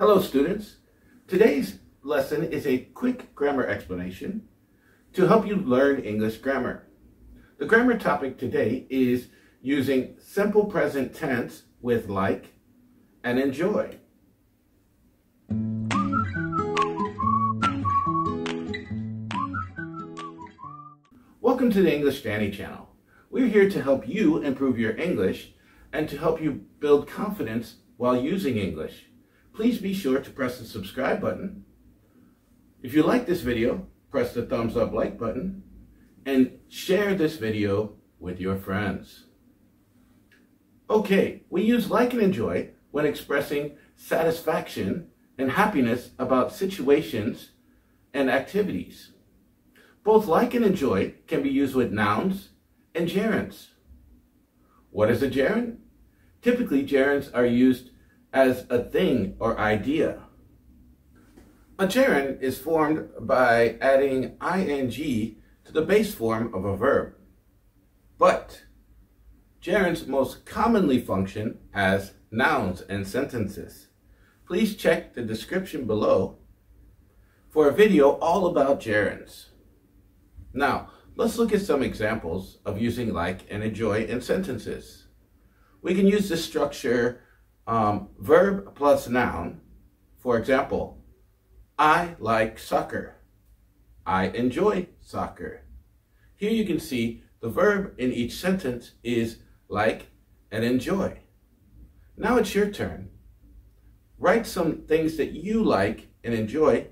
Hello students, today's lesson is a quick grammar explanation to help you learn English grammar. The grammar topic today is using simple present tense with like and enjoy. Welcome to the English Danny channel. We're here to help you improve your English and to help you build confidence while using English. Please be sure to press the subscribe button. If you like this video, press the thumbs up like button and share this video with your friends. Okay, we use like and enjoy when expressing satisfaction and happiness about situations and activities. Both like and enjoy can be used with nouns and gerunds. What is a gerund? Typically, gerunds are used as a thing or idea. A gerund is formed by adding ing to the base form of a verb, but gerunds most commonly function as nouns and sentences. Please check the description below for a video all about gerunds. Now, let's look at some examples of using like and enjoy in sentences. We can use this structure verb plus noun. For example, I like soccer. I enjoy soccer. Here you can see the verb in each sentence is like and enjoy. Now it's your turn. Write some things that you like and enjoy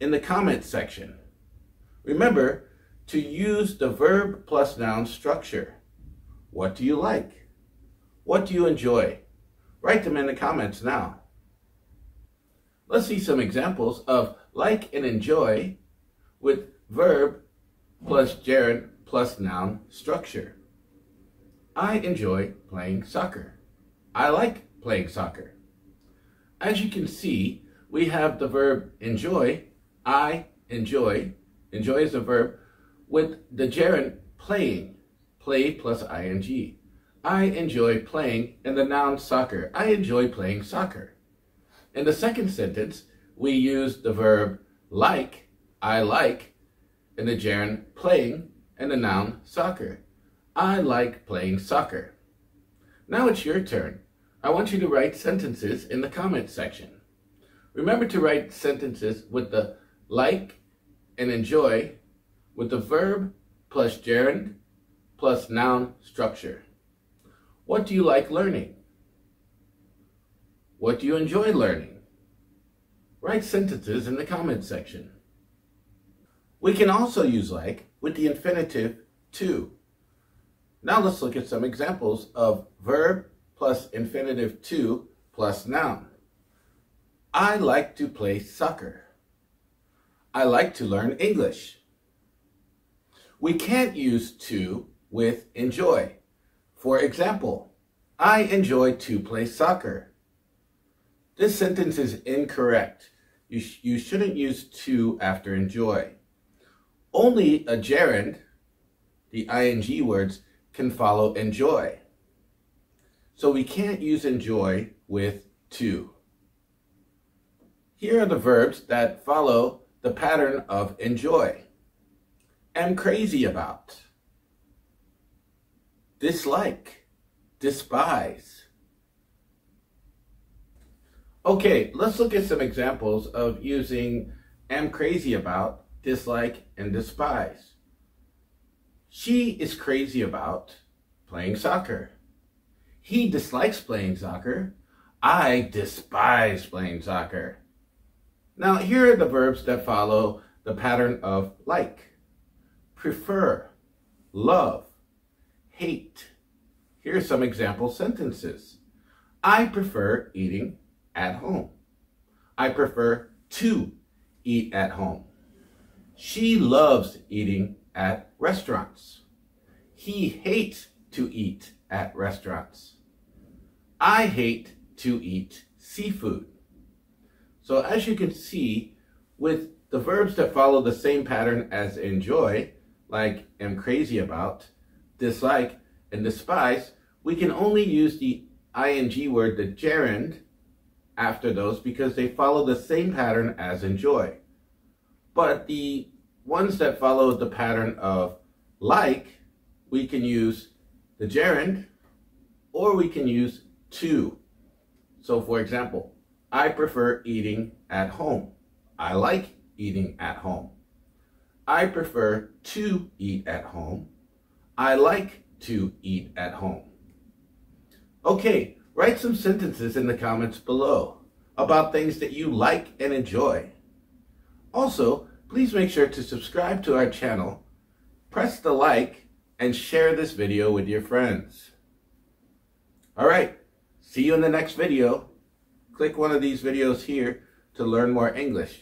in the comments section. Remember to use the verb plus noun structure. What do you like? What do you enjoy? Write them in the comments now. Let's see some examples of like and enjoy with verb plus gerund plus noun structure. I enjoy playing soccer. I like playing soccer. As you can see, we have the verb enjoy, I enjoy. Enjoy is a verb with the gerund playing, play plus ing. I enjoy playing, and the noun soccer. I enjoy playing soccer. In the second sentence, we use the verb like, I like, and the gerund playing, and the noun soccer. I like playing soccer. Now it's your turn. I want you to write sentences in the comments section. Remember to write sentences with the like and enjoy with the verb plus gerund plus noun structure. What do you like learning? What do you enjoy learning? Write sentences in the comments section. We can also use like with the infinitive to. Now let's look at some examples of verb plus infinitive to plus noun. I like to play soccer. I like to learn English. We can't use to with enjoy. For example, I enjoy to play soccer. This sentence is incorrect. You shouldn't use to after enjoy. Only a gerund, the ing words, can follow enjoy. So we can't use enjoy with to. Here are the verbs that follow the pattern of enjoy. Am crazy about. Dislike, despise. Okay, let's look at some examples of using am crazy about, dislike, and despise. She is crazy about playing soccer. He dislikes playing soccer. I despise playing soccer. Now, here are the verbs that follow the pattern of like, prefer, love, hate. Here are some example sentences. I prefer eating at home. I prefer to eat at home. She loves eating at restaurants. He hates to eat at restaurants. I hate to eat seafood. So as you can see, with the verbs that follow the same pattern as enjoy, like am crazy about, dislike, and despise, we can only use the ing word, the gerund, after those because they follow the same pattern as enjoy. But the ones that follow the pattern of like, we can use the gerund or we can use to. So for example, I prefer eating at home. I like eating at home. I prefer to eat at home. I like to eat at home. Okay, write some sentences in the comments below about things that you like and enjoy. Also, please make sure to subscribe to our channel, press the like, and share this video with your friends. All right, see you in the next video. Click one of these videos here to learn more English.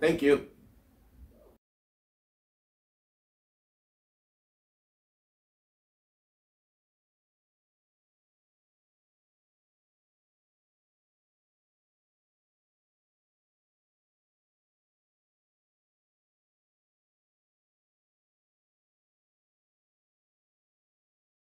Thank you.